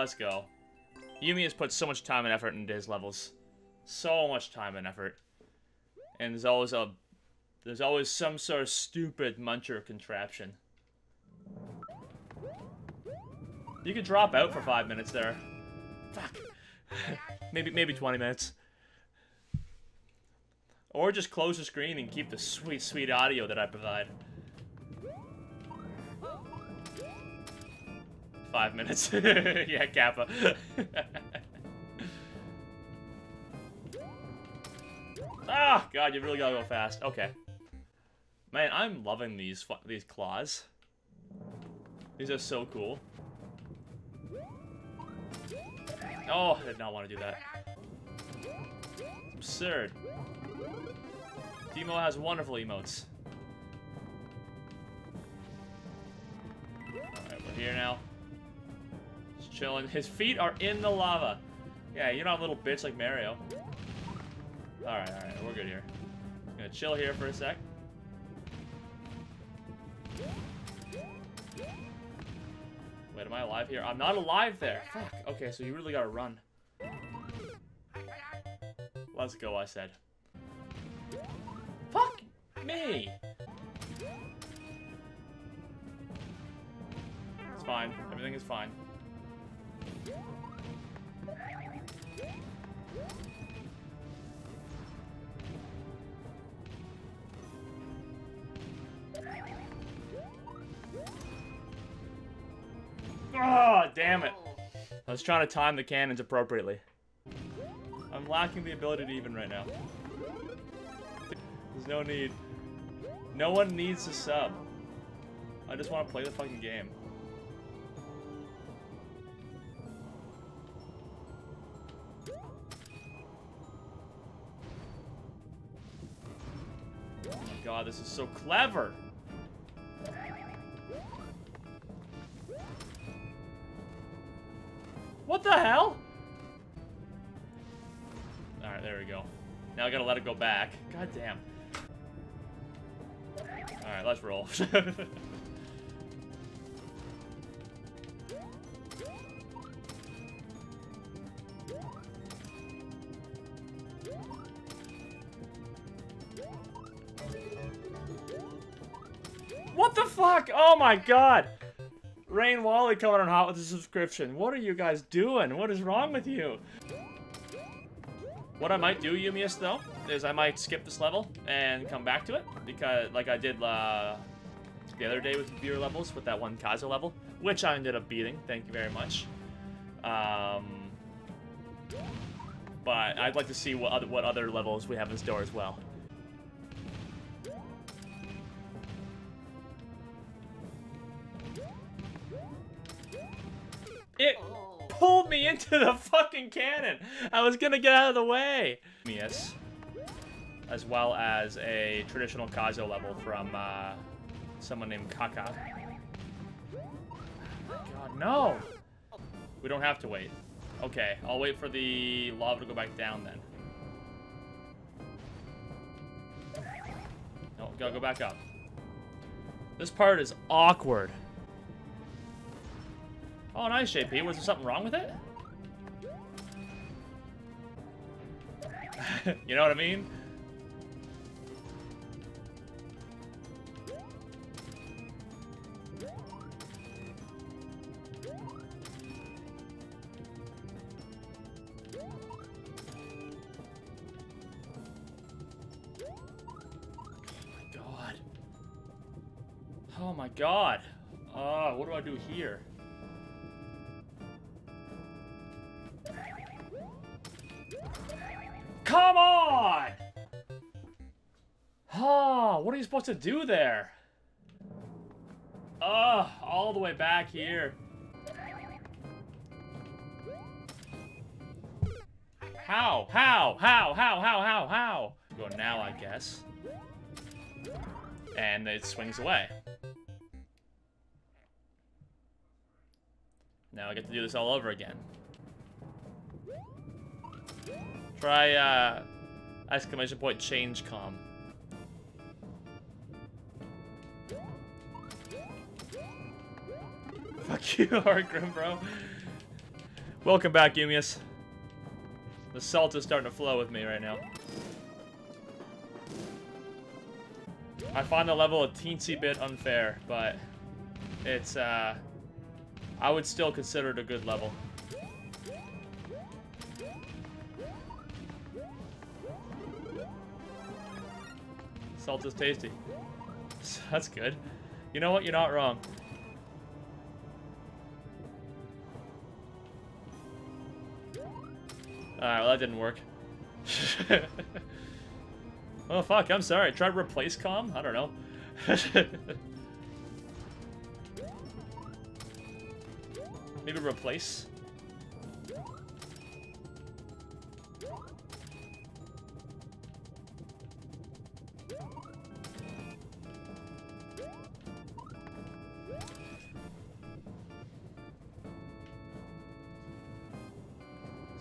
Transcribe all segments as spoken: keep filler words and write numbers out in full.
Let's go. Yumi has put so much time and effort into his levels. So much time and effort. And there's always a... There's always some sort of stupid muncher contraption. You could drop out for five minutes there. Fuck. maybe, maybe twenty minutes. Or just close the screen and keep the sweet, sweet audio that I provide. Five minutes. Yeah, Kappa. Ah, God, you really gotta go fast. Okay. Man, I'm loving these fu these claws. These are so cool. Oh, I did not want to do that. It's absurd. Demo has wonderful emotes. Alright, we're here now. Just chilling. His feet are in the lava. Yeah, you're not a little bitch like Mario. Alright, alright, we're good here. I'm gonna chill here for a sec. Wait, am I alive here? I'm not alive there! Fuck. Okay, so you really gotta run. Let's go, I said. Fuck me! It's fine. Everything is fine. Oh, damn it. I was trying to time the cannons appropriately. I'm lacking the ability to even right now. There's no need. No one needs to sub. I just want to play the fucking game. Oh my God, this is so clever. What the hell? Alright, there we go. Now I gotta let it go back. God damn. Alright, let's roll. What the fuck? Oh my God! Rain Wally coming on hot with a subscription. What are you guys doing? What is wrong with you? What I might do, Eumeus, though, is I might skip this level and come back to it, because, like I did uh, the other day with viewer levels, with that one Kaizo level, which I ended up beating. Thank you very much. Um, but I'd like to see what other, what other levels we have in store as well. It pulled me into the fucking cannon. I was gonna get out of the way. Yes, as well as a traditional Kaizo level from uh, someone named Kaka. God, no. We don't have to wait. Okay, I'll wait for the lava to go back down then. No, gotta go back up. This part is awkward. Oh, nice, J P. Was there something wrong with it? You know what I mean? Oh, my God. Oh, my God. Oh, what do I do here? Come on! Oh, what are you supposed to do there? Oh, all the way back here. How? How? How? How? How? How? How? Go now, I guess. And it swings away. Now I get to do this all over again. Try, uh, exclamation point change comm. Fuck you, hard Grim, bro. Welcome back, Eumeus. The salt is starting to flow with me right now. I find the level a teensy bit unfair, but it's, uh, I would still consider it a good level. Salt is tasty. That's good. You know what? You're not wrong. Alright, well that didn't work. Oh fuck, I'm sorry. Try to replace calm? I don't know. Maybe replace?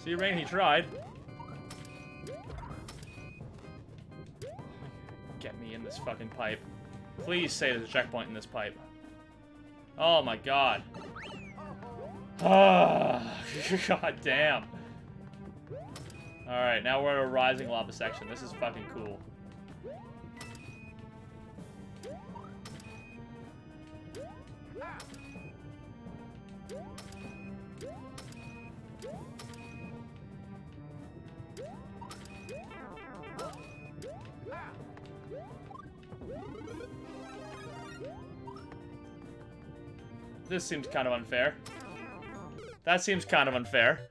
See, Rain, he tried. Get me in this fucking pipe. Please say there's a checkpoint in this pipe. Oh my god. Oh, god damn. Alright, now we're in a rising lava section. This is fucking cool. This seems kind of unfair. That seems kind of unfair.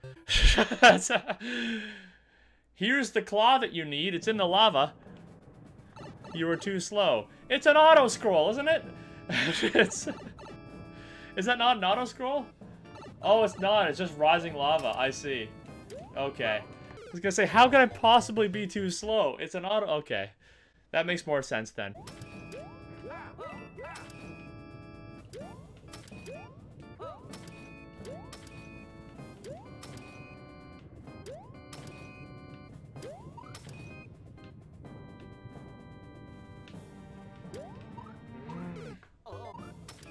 Here's the claw that you need. It's in the lava. You were too slow. It's an auto-scroll, isn't it? It's, is that not an auto-scroll? Oh, it's not. It's just rising lava. I see. Okay. I was gonna say, how could I possibly be too slow? It's an auto... Okay. That makes more sense then.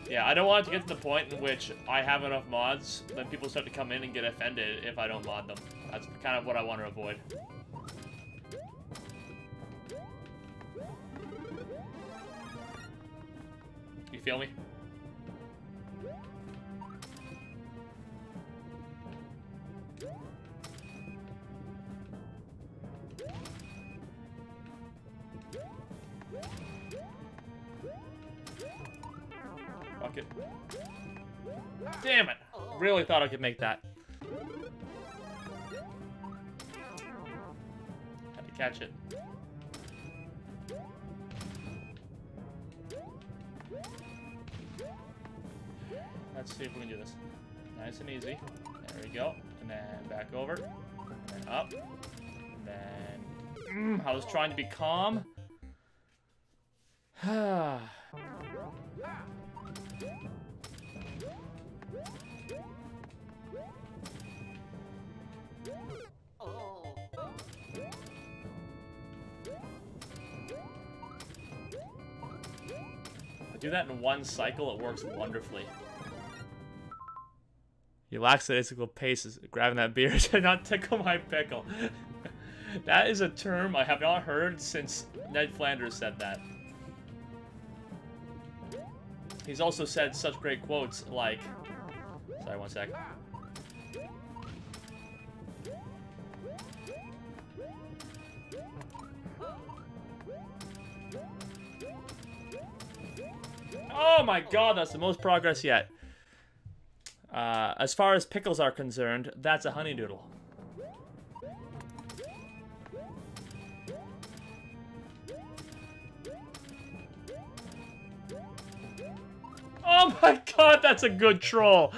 Yeah, I don't want it to get to the point in which I have enough mods, then people start to come in and get offended if I don't mod them. That's kind of what I want to avoid. You feel me? Fuck it. Damn it! Really thought I could make that. Had to catch it. Let's see if we can do this. Nice and easy. There we go. And then back over. And then up. And then... Mm, I was trying to be calm. Ah... Do that in one cycle, it works wonderfully. You lackadaisical paces, grabbing that beer to not tickle my pickle. That is a term I have not heard since Ned Flanders said that. He's also said such great quotes like... Sorry, one sec. Oh my god, that's the most progress yet. Uh, as far as pickles are concerned, that's a honeydoodle. Oh my god, that's a good troll.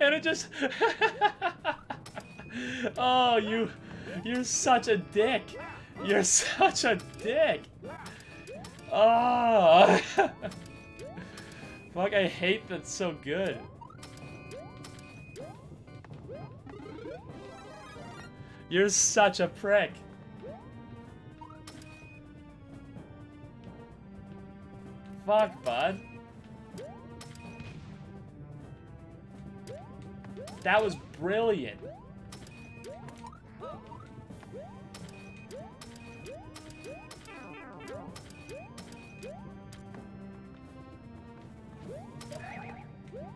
And it just... Oh, you... You're such a dick. You're such a dick. Oh, fuck, I hate that's so good. You're such a prick. Fuck, bud. That was brilliant.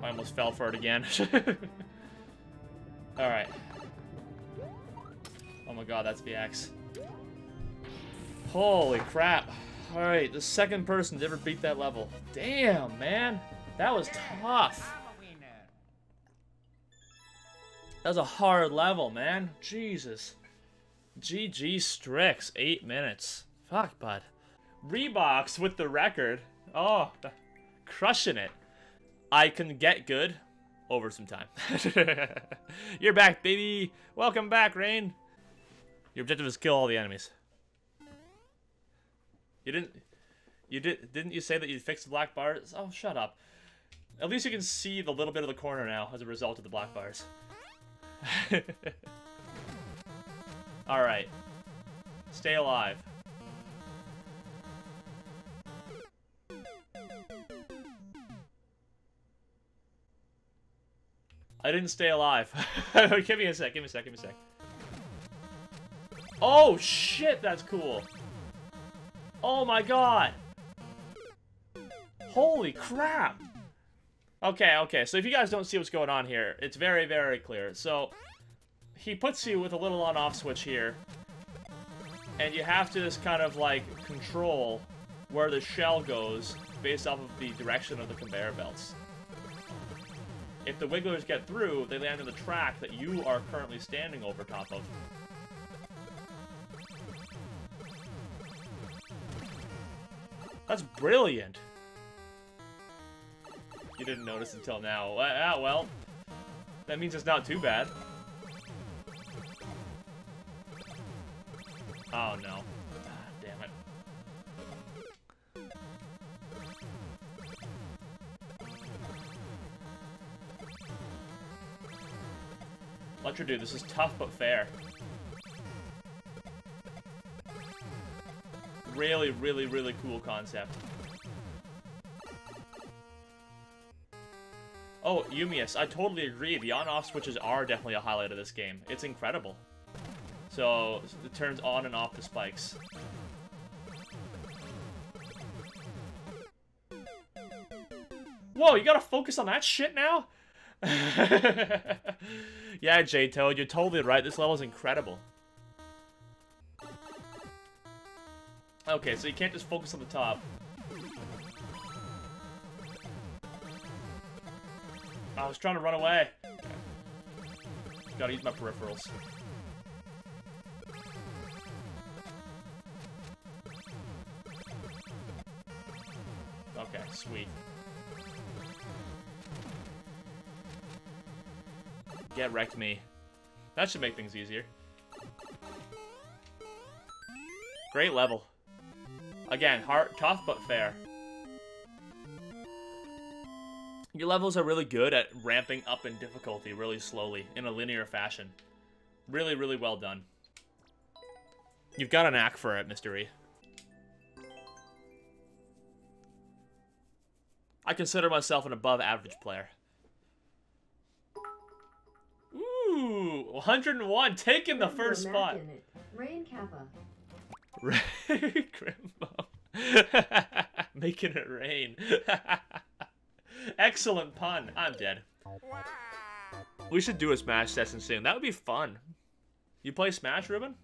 I almost fell for it again. Alright. Oh my god, that's B X. Holy crap. Alright, the second person to ever beat that level. Damn, man. That was tough. That was a hard level, man. Jesus. G G Strix, eight minutes. Fuck, bud. Reeboks with the record. Oh, crushing it. I can get good over some time. You're back, baby. Welcome back, Rain. Your objective is kill all the enemies. You didn't... You did, didn't you say that you fixed the black bars? Oh, shut up. At least you can see the little bit of the corner now as a result of the black bars. Alright. Stay alive. I didn't stay alive. Give me a sec, give me a sec, give me a sec. Oh, shit, that's cool. Oh, my God. Holy crap. Okay, okay, so if you guys don't see what's going on here, it's very, very clear. So, he puts you with a little on-off switch here. And you have to just kind of, like, control where the shell goes based off of the direction of the conveyor belts. If the wigglers get through, they land on the track that you are currently standing over top of. That's brilliant. You didn't notice until now. Ah, well. That means it's not too bad. Oh, no. Ah, damn it. Let's redo. This is tough but fair. Really, really, really cool concept. Oh, Eumeus, I totally agree. The on-off switches are definitely a highlight of this game. It's incredible. So, it turns on and off the spikes. Whoa, you gotta focus on that shit now? Yeah, J-Toad, you're totally right. This level is incredible. Okay, so you can't just focus on the top. I was trying to run away. Gotta use my peripherals. Okay, sweet. Get wrecked me. That should make things easier. Great level. Again, hard, tough, but fair. Your levels are really good at ramping up in difficulty really slowly, in a linear fashion. Really, really well done. You've got a knack for it, Mister E. I consider myself an above-average player. Ooh, one hundred and one, taking the first spot. Rain Kappa. Grimbo. Making it rain. Excellent pun. I'm dead. We should do a Smash session soon. That would be fun. You play Smash, Ruben?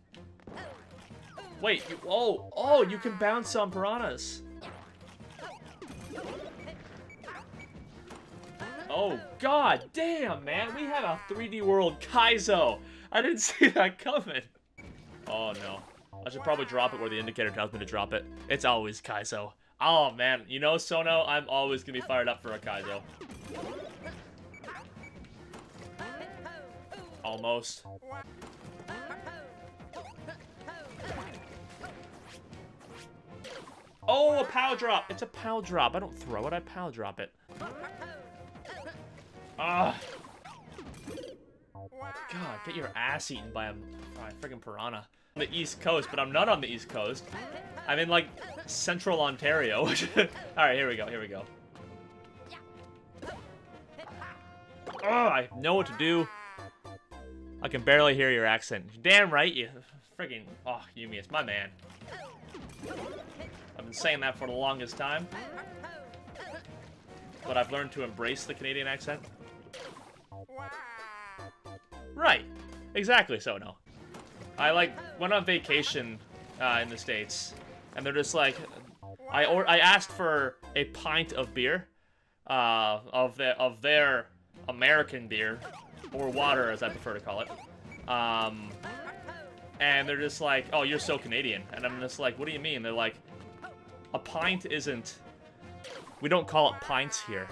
Wait, you, oh, oh, you can bounce on piranhas. Oh, god damn, man. We have a three D World Kaizo. I didn't see that coming. Oh, no. I should probably drop it where the indicator tells me to drop it. It's always Kaizo. Oh, man. You know, Sono, I'm always going to be fired up for a Kaizo. Almost. Oh, a pow drop. It's a pow drop. I don't throw it. I pow drop it. Ah. God, get your ass eaten by a freaking piranha. On the East Coast, but I'm not on the East Coast. I'm in, like, central Ontario. Alright, here we go, here we go. Oh, I know what to do. I can barely hear your accent. Damn right you. Friggin'. Oh, Yumi, it's my man. I've been saying that for the longest time. But I've learned to embrace the Canadian accent. Right. Exactly so, no. I, like, went on vacation uh, in the States, and they're just like... I or I asked for a pint of beer, uh, of, the, of their American beer, or water, as I prefer to call it. Um, and they're just like, oh, you're so Canadian. And I'm just like, what do you mean? They're like, a pint isn't... We don't call it pints here.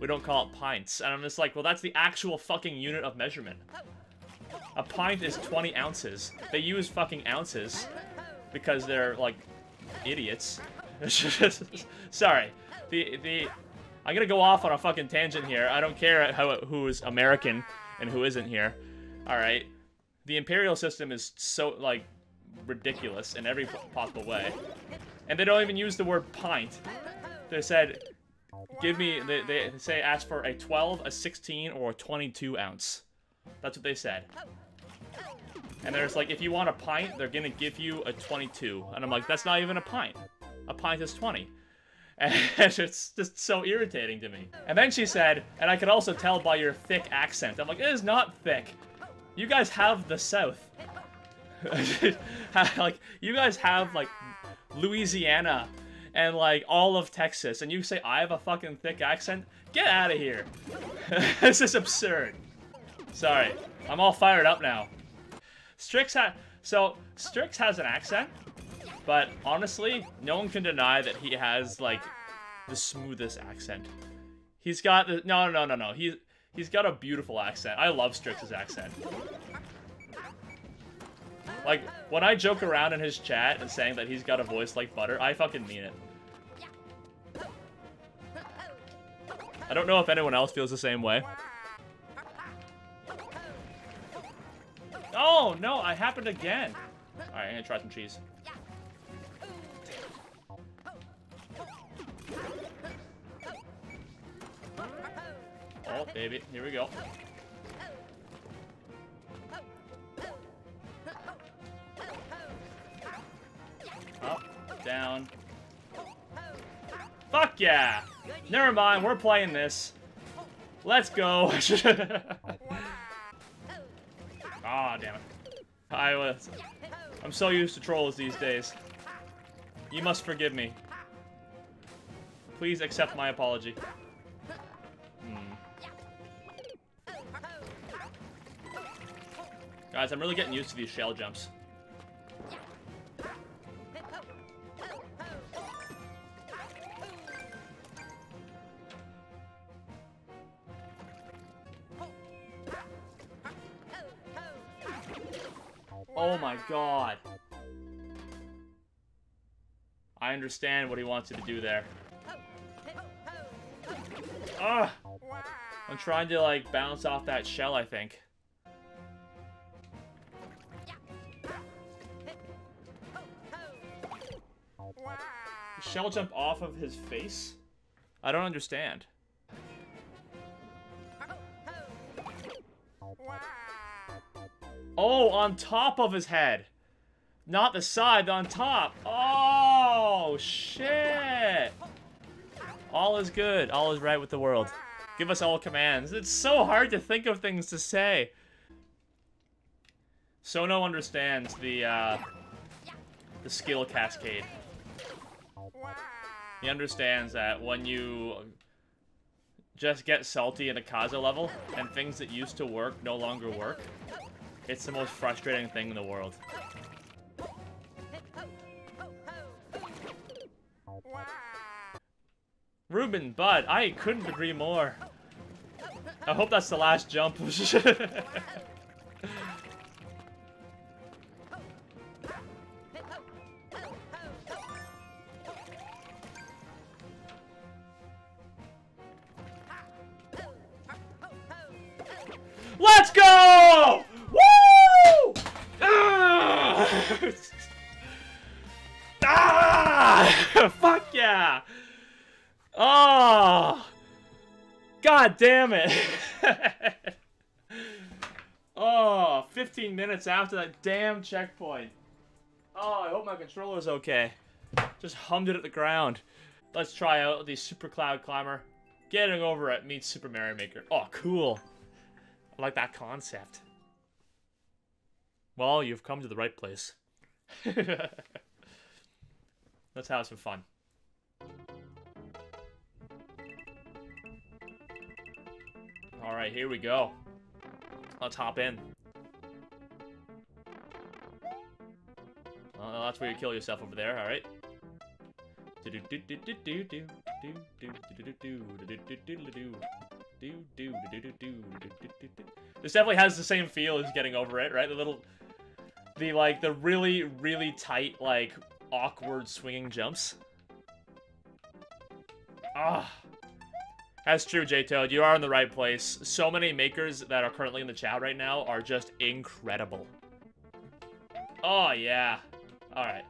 We don't call it pints. And I'm just like, well, that's the actual fucking unit of measurement. A pint is twenty ounces. They use fucking ounces because they're, like, idiots. Sorry. The, the... I'm gonna go off on a fucking tangent here. I don't care how who is American and who isn't here. Alright. The imperial system is so, like, ridiculous in every possible way. And they don't even use the word pint. They said, give me... They, they say ask for a twelve, a sixteen, or a twenty-two ounce. That's what they said. And there's like, if you want a pint, they're gonna give you a twenty-two. And I'm like, that's not even a pint. A pint is twenty. And it's just so irritating to me. And then she said, and I could also tell by your thick accent. I'm like, it is not thick. You guys have the South. Like, you guys have, like, Louisiana and, like, all of Texas. And you say, I have a fucking thick accent? Get out of here. This is absurd. Sorry, I'm all fired up now. Strix ha- so, Strix has an accent, but honestly, no one can deny that he has, like, the smoothest accent. He's got the- no, no, no, no, he's, he's got a beautiful accent. I love Strix's accent. Like, when I joke around in his chat and saying that he's got a voice like butter, I fucking mean it. I don't know if anyone else feels the same way. Oh, no, I happened again. All right, I'm gonna try some cheese. Oh, baby, here we go. Up, down. Fuck yeah! Never mind, we're playing this. Let's go. Ah, oh, damn it. I was... I'm so used to trolls these days. You must forgive me. Please accept my apology. Hmm. Guys, I'm really getting used to these shell jumps. Oh my god. I understand what he wants you to do there. Ugh! I'm trying to, like, bounce off that shell, I think. Shell jump off of his face? I don't understand. Oh, on top of his head. Not the side, on top. Oh, shit. All is good. All is right with the world. Give us all commands. It's so hard to think of things to say. Sono understands the, uh, the skill cascade. He understands that when you just get salty in a Kaizo level and things that used to work no longer work, it's the most frustrating thing in the world. Ruben, bud, I couldn't agree more. I hope that's the last jump. Let's go! Ah! Fuck yeah! Oh! God damn it! Oh, fifteen minutes after that damn checkpoint. Oh, I hope my controller's okay. Just hummed it at the ground. Let's try out the Super Cloud Climber. Getting over it meets Super Mario Maker. Oh, cool. I like that concept. Well, you've come to the right place. Let's have some fun. Alright, here we go. Let's hop in. Oh, that's where you kill yourself over there, alright. This definitely has the same feel as Getting Over It, right? The little... The, like, the really, really tight, like, awkward swinging jumps. Ah. That's true, J-Toad. You are in the right place. So many makers that are currently in the chat right now are just incredible. Oh, yeah. Alright.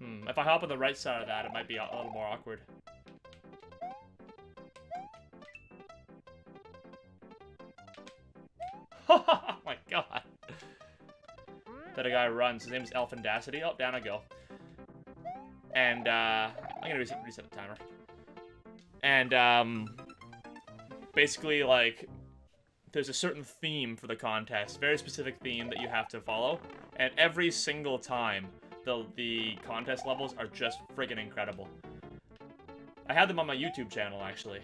Hmm. If I hop on the right side of that, it might be a little more awkward. Oh my god. That a guy runs. His name is Elfendacity. Oh, down I go. And, uh, I'm gonna reset, reset the timer. And, um, basically, like, there's a certain theme for the contest. Very specific theme that you have to follow. And every single time, the, the contest levels are just friggin' incredible. I had them on my YouTube channel, actually.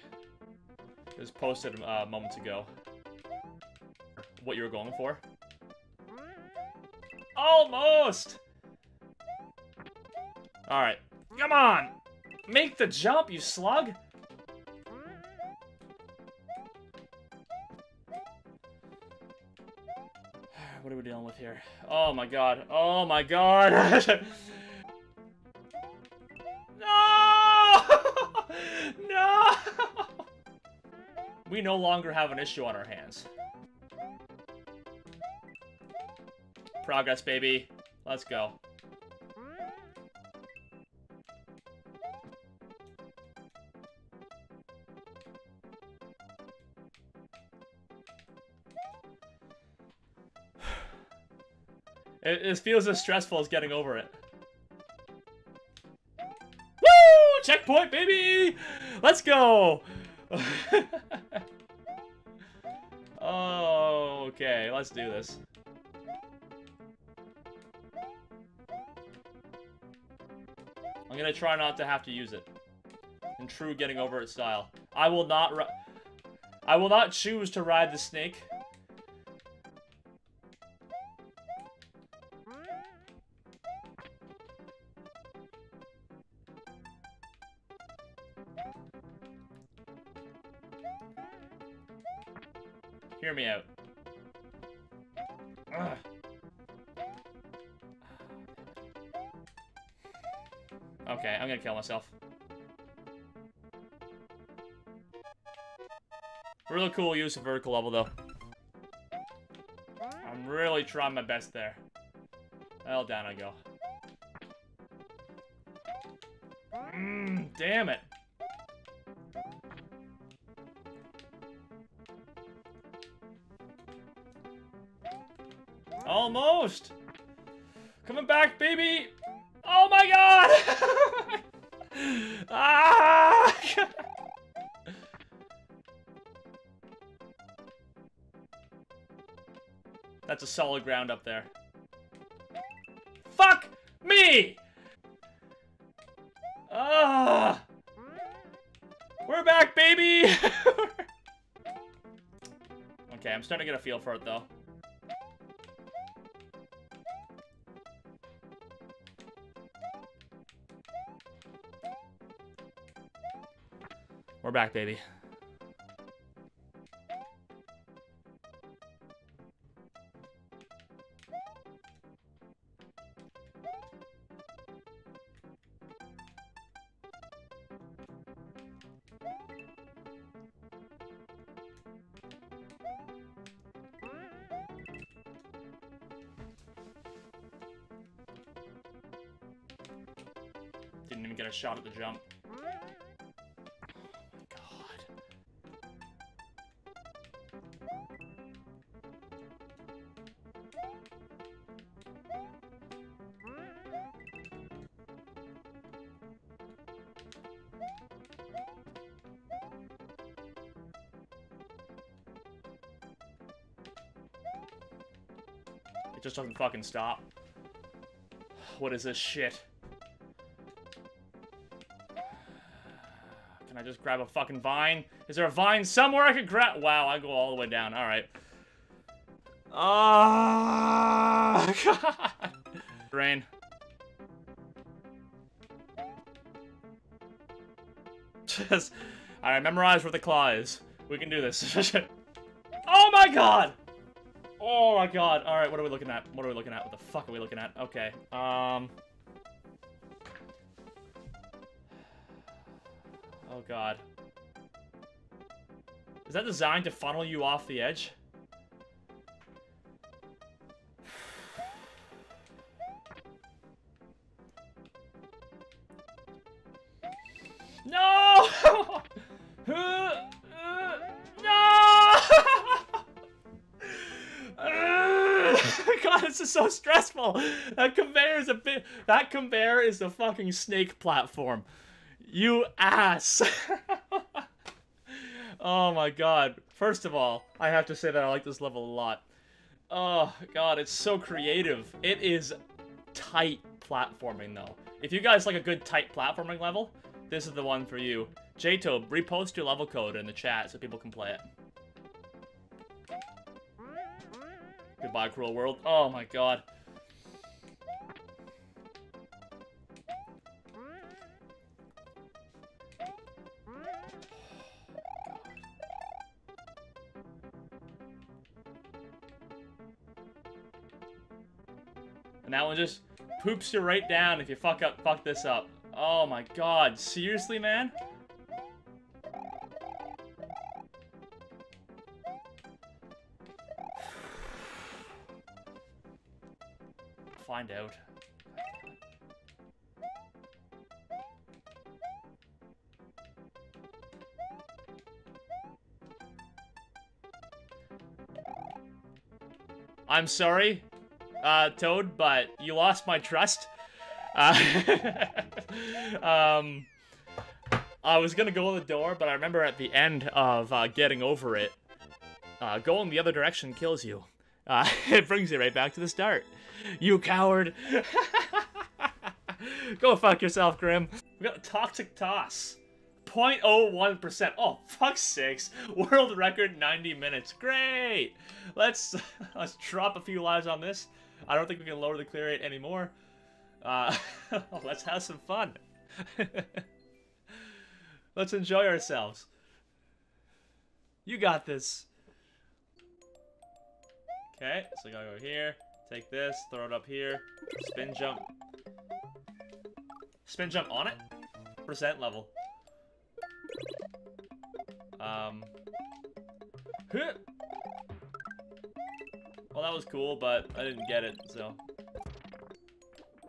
It was posted uh, moments ago. What you were going for. Almost! Alright. Come on! Make the jump, you slug! What are we dealing with here? Oh my god. Oh my god! No! No! We no longer have an issue on our hands. Progress, baby. Let's go. It, it feels as stressful as Getting Over It. Woo! Checkpoint, baby! Let's go! Oh, okay. Let's do this. I'm gonna try not to have to use it. In true Getting Over It style. I will not ri- I will not choose to ride the snake. Hear me out. Ugh. Okay, I'm gonna kill myself. Really cool use of vertical level, though. I'm really trying my best there. Well, down I go. Mm, damn it. Almost! Coming back, baby! Oh my god! Ah! That's a solid ground up there. Fuck me! Ah! We're back, baby! Okay, I'm starting to get a feel for it, though. We're back, baby. Didn't even get a shot at the jump. It just doesn't fucking stop. What is this shit? Can I just grab a fucking vine? Is there a vine somewhere I could grab? Wow, I go all the way down. All right. Ah, oh, God. Rain. Just, I memorized where the claw is. We can do this. Oh my God! Oh my God! All right, what are we looking at? What are we looking at? What the fuck are we looking at? Okay. Um. Oh God. Is that designed to funnel you off the edge? No! No! God, this is so stressful. That conveyor is a bit. That conveyor is the fucking snake platform. You ass. Oh my God. First of all, I have to say that I like this level a lot. Oh God, it's so creative. It is tight platforming though. If you guys like a good tight platforming level, this is the one for you. J-Toad, repost your level code in the chat so people can play it. Goodbye, cruel world. Oh my God. And that one just poops you right down if you fuck up, fuck this up. Oh my God, seriously, man? Find out. I'm sorry, uh, Toad, but you lost my trust. Uh, um, I was gonna go in the door, but I remember at the end of uh, Getting Over It, uh, going the other direction kills you. Uh, it brings you right back to the start. You coward! Go fuck yourself, Grim. We got Toxic Toss. zero point zero one percent. Oh, fuck sakes. World record ninety minutes. Great! Let's, let's drop a few lives on this. I don't think we can lower the clear rate anymore. Uh, let's have some fun. Let's enjoy ourselves. You got this. Okay, so I gotta go here. Take this, throw it up here. Spin jump. Spin jump on it? Percent level. Um. Well, that was cool, but I didn't get it, so...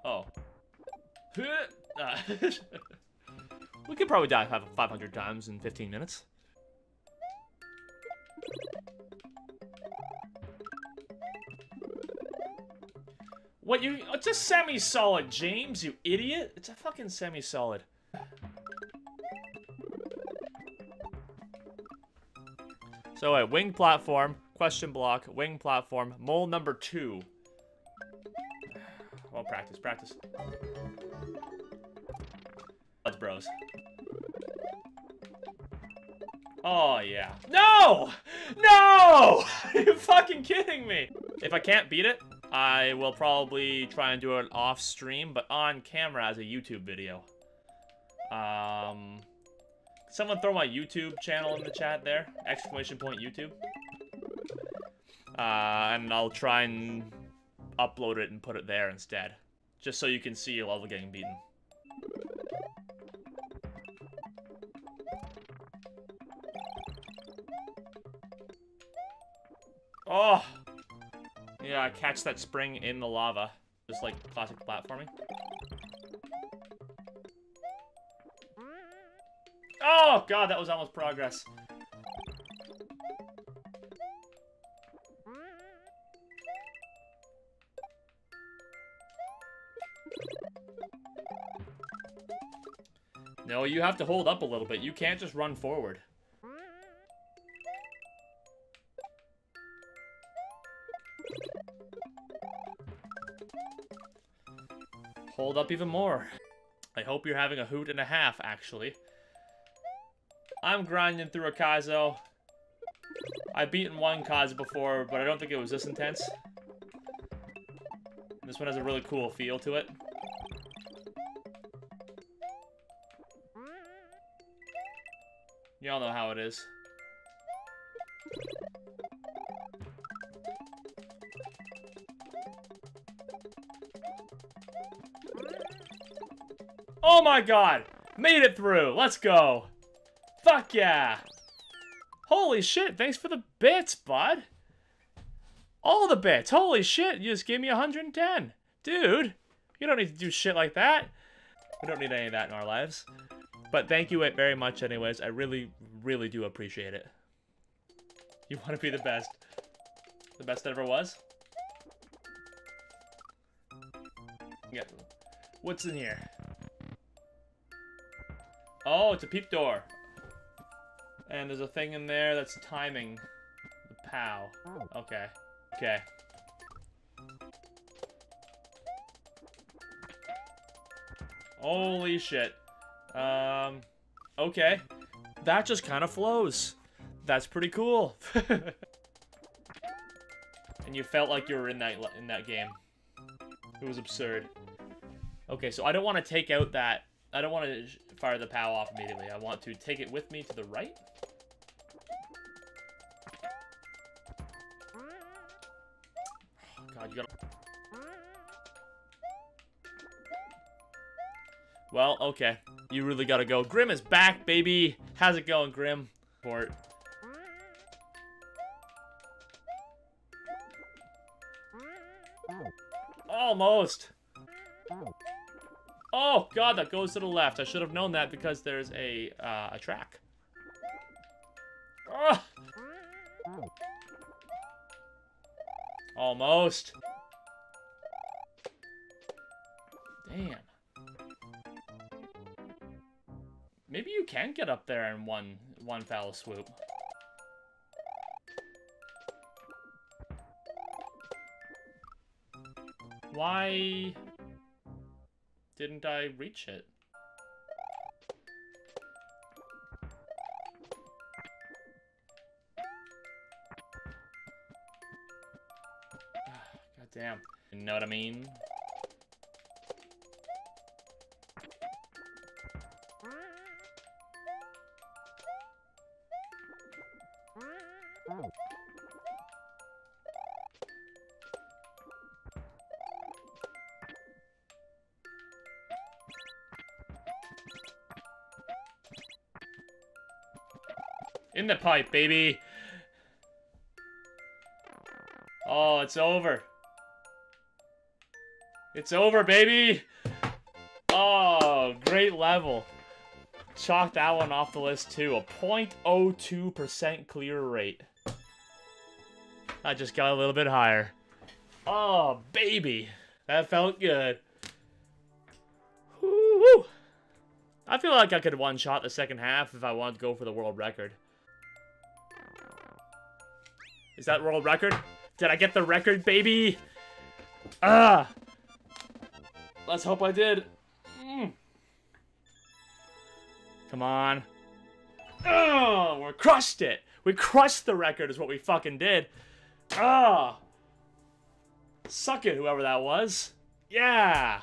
Oh. We could probably die five hundred times in fifteen minutes. What you? It's a semi-solid, James, you idiot. It's a fucking semi-solid. So wait, wing platform, question block, wing platform, mole number two. Well, practice, practice. Let's bros. Oh, yeah. No! No! Are you fucking kidding me? If I can't beat it, I will probably try and do it off stream, but on camera as a YouTube video. Um, someone throw my YouTube channel in the chat there. Exclamation point YouTube. Uh, and I'll try and... upload it and put it there instead. Just so you can see your level getting beaten. Oh! Yeah, catch that spring in the lava. Just like classic platforming. Oh God, that was almost progress. No, you have to hold up a little bit. You can't just run forward. fold up even more. I hope you're having a hoot and a half, actually. I'm grinding through a Kaizo. I've beaten one Kaizo before, but I don't think it was this intense. This one has a really cool feel to it. Y'all know how it is. Oh my god! Made it through! Let's go! Fuck yeah! Holy shit, thanks for the bits, bud! All the bits! Holy shit, you just gave me one hundred ten! Dude, you don't need to do shit like that. We don't need any of that in our lives. But thank you very much anyways. I really, really do appreciate it. You want to be the best. The best that ever was? Yeah. What's in here? Oh, it's a peep door. And there's a thing in there that's timing the pow. Okay. Okay. Holy shit. Um, okay. That just kind of flows. That's pretty cool. And you felt like you were in that in that game. It was absurd. Okay, so I don't want to take out that... I don't want to fire the pow off immediately. I want to take it with me to the right. Oh, God, you gotta... Well, okay. You really gotta go. Grim is back, baby! How's it going, Grim? Fort. Almost! Oh, God, that goes to the left. I should have known that because there's a, uh, a track. Ugh. Almost. Damn. Maybe you can get up there in one, one foul swoop. Why... didn't I reach it? God damn. You know what I mean? In the pipe, baby. Oh, it's over. It's over, baby. Oh, great level. Chalk that one off the list, too. A zero point zero two percent clear rate. I just got a little bit higher. Oh, baby. That felt good. Woo-hoo. I feel like I could one-shot the second half if I wanted to go for the world record. Is that world record? Did I get the record, baby? Ah! Let's hope I did. Mm. Come on. Oh, we crushed it. We crushed the record is what we fucking did. Ah! Suck it, whoever that was. Yeah!